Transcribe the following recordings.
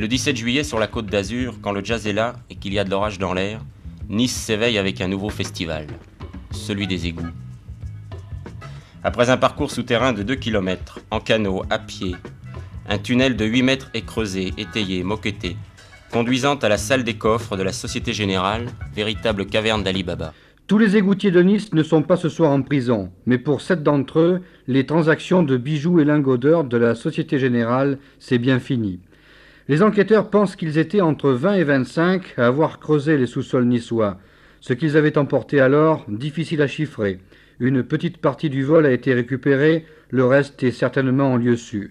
Le 17 juillet, sur la Côte d'Azur, quand le jazz est là et qu'il y a de l'orage dans l'air, Nice s'éveille avec un nouveau festival, celui des égouts. Après un parcours souterrain de 2 km, en canot, à pied, un tunnel de 8 mètres est creusé, étayé, moquetté, conduisant à la salle des coffres de la Société Générale, véritable caverne d'Ali Baba. Tous les égoutiers de Nice ne sont pas ce soir en prison, mais pour 7 d'entre eux, les transactions de bijoux et lingots d'or de la Société Générale, c'est bien fini. Les enquêteurs pensent qu'ils étaient entre 20 et 25 à avoir creusé les sous-sols niçois. Ce qu'ils avaient emporté alors, difficile à chiffrer. Une petite partie du vol a été récupérée, le reste est certainement en lieu sûr.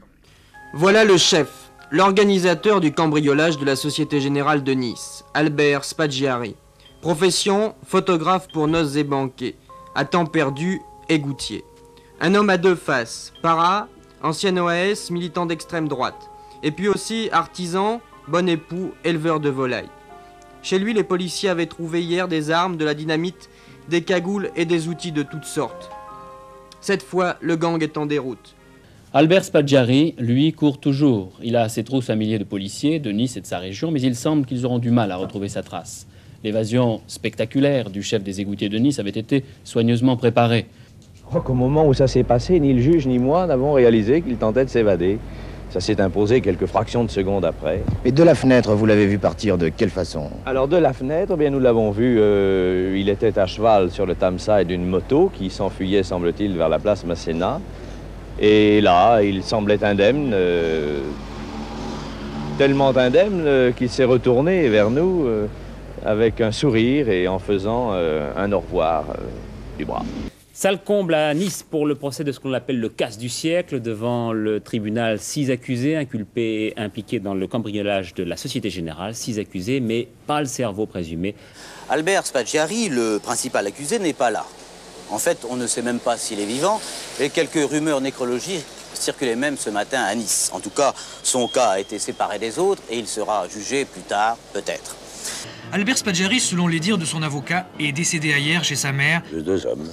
Voilà le chef, l'organisateur du cambriolage de la Société Générale de Nice, Albert Spaggiari. Profession, photographe pour noces et banquets. À temps perdu, égoutier. Un homme à 2 faces, para, ancien OAS, militant d'extrême droite. Et puis aussi artisan, bon époux, éleveur de volailles. Chez lui, les policiers avaient trouvé hier des armes, de la dynamite, des cagoules et des outils de toutes sortes. Cette fois, le gang est en déroute. Albert Spaggiari, lui, court toujours. Il a à ses trousses un millier de policiers de Nice et de sa région, mais il semble qu'ils auront du mal à retrouver sa trace. L'évasion spectaculaire du chef des égoutiers de Nice avait été soigneusement préparée. Je crois qu'au moment où ça s'est passé, ni le juge ni moi n'avons réalisé qu'il tentait de s'évader. Ça s'est imposé quelques fractions de secondes après. Mais de la fenêtre, vous l'avez vu partir de quelle façon? Alors de la fenêtre, bien nous l'avons vu, il était à cheval sur le Tamsaï d'une moto qui s'enfuyait, semble-t-il, vers la place Masséna. Et là, il semblait indemne, tellement indemne qu'il s'est retourné vers nous avec un sourire et en faisant un au revoir du bras. Sale comble à Nice pour le procès de ce qu'on appelle le casse du siècle. Devant le tribunal, 6 accusés, inculpés et impliqués dans le cambriolage de la Société Générale. 6 accusés, mais pas le cerveau présumé. Albert Spaggiari, le principal accusé, n'est pas là. En fait, on ne sait même pas s'il est vivant. Et quelques rumeurs nécrologiques circulaient même ce matin à Nice. En tout cas, son cas a été séparé des autres et il sera jugé plus tard, peut-être. Albert Spaggiari, selon les dires de son avocat, est décédé hier chez sa mère. De 2 hommes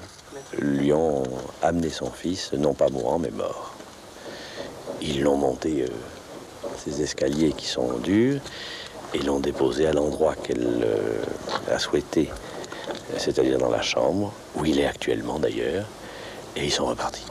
lui ont amené son fils, non pas mourant, mais mort. Ils l'ont monté, ces escaliers qui sont durs, et l'ont déposé à l'endroit qu'elle a souhaité, c'est-à-dire dans la chambre, où il est actuellement d'ailleurs, et ils sont repartis.